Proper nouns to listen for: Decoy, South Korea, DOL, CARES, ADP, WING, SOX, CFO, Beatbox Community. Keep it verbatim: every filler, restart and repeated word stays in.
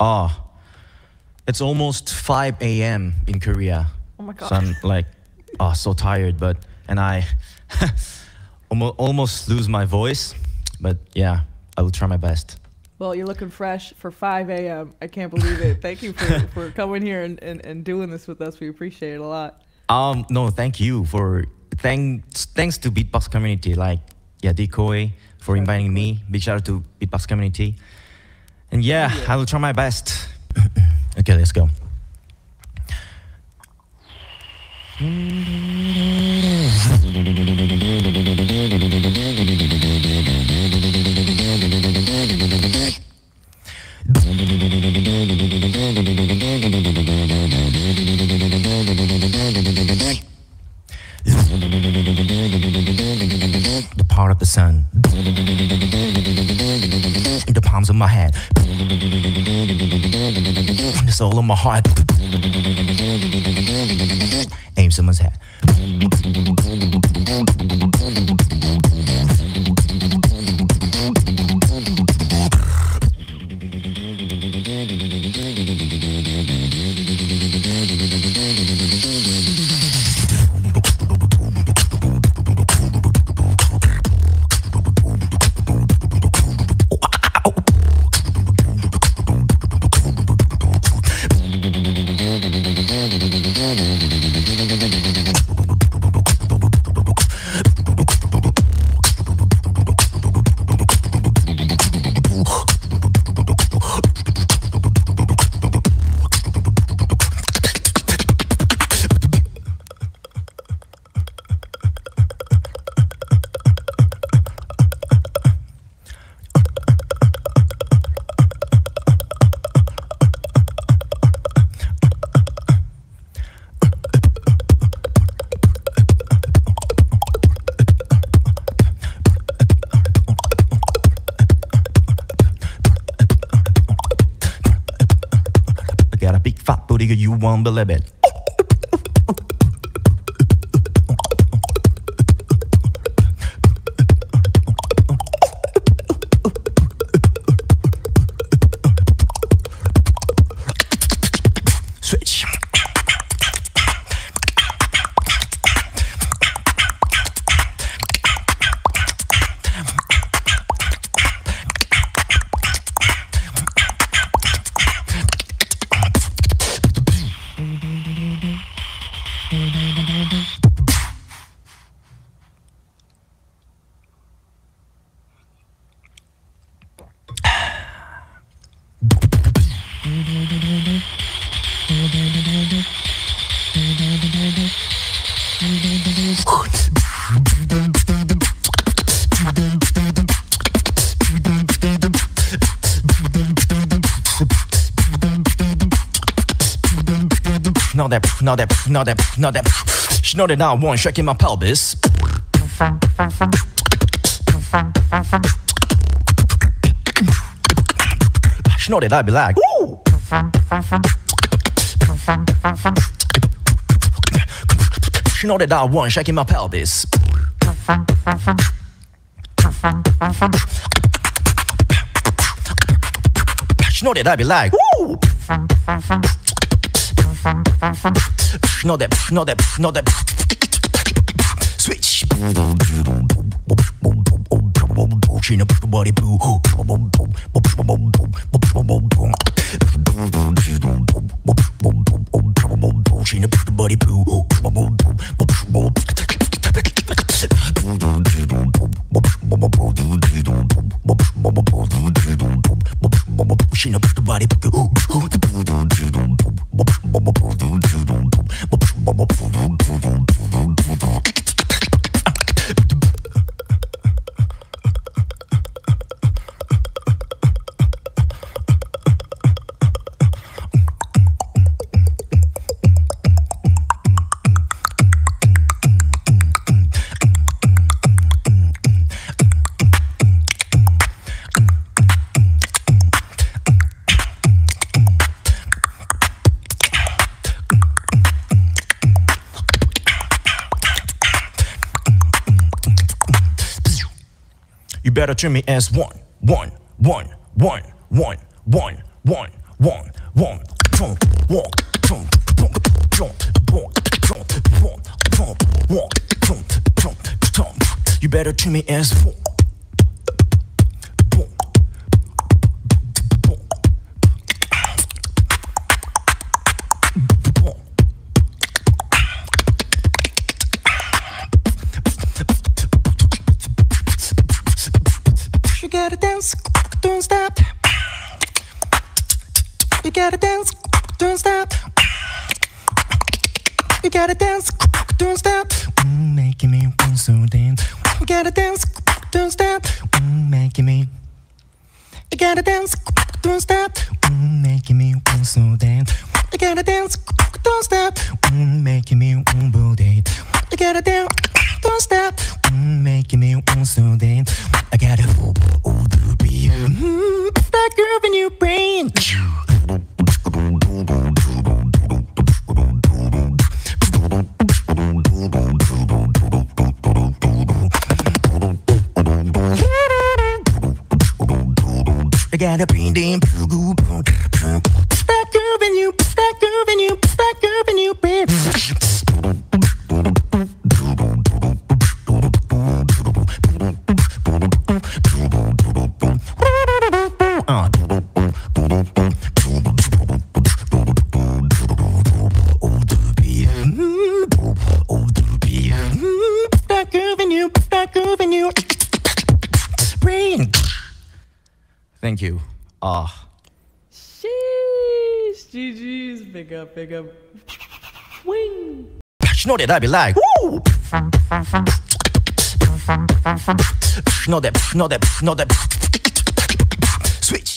Ah, oh, it's almost five A M in Korea. Oh my God. So I'm like, oh, so tired, but, and I almost lose my voice, but yeah, I will try my best. Well, you're looking fresh for five A M I can't believe it. Thank you for, for coming here and, and, and doing this with us. We appreciate it a lot. Um, no, thank you for, thanks, thanks to Beatbox Community, like, yeah, Decoy for inviting me. Big shout out to Beatbox Community. And yeah, I will try my best. Okay, let's go. The power of the sun in the palms of my hand, in the soul of my heart, aim someone's head. You won't believe it. Switch. Not that, not that, not that, not that. She know that I want shaking my pelvis. She know that I be like, woo! She know that I want shaking my pelvis. She know that I be like, woo! No dip, no dip, no dip. Switch. You better treat me as one, one, one, one, one, one, one, one, one, two, walk, two, walk, jump, walk, jump, walk, jump, walk, jump, jump, jump. You better treat me as fuck. You gotta dance, don't stop. You gotta dance, don't stop. You gotta dance, don't stop. Mm, making me want to dance. You gotta dance, don't stop. Mm, making me. You gotta dance, don't stop. Mm, making me want to dance. You gotta dance, don't stop. Mm, making me want to dance. You gotta dance, don't stop. Mm, making me want to dance. I gotta hold the beat. Mm, that groove in your brain. I gotta bring them blue. That groove in you. That groove in you. That groove in you, babe. Thank you. Ah. Oh. Sheesh. G G's. Big up, big up. Wing. You know that I be like. Woo! You know that, you know that, you know that. Switch.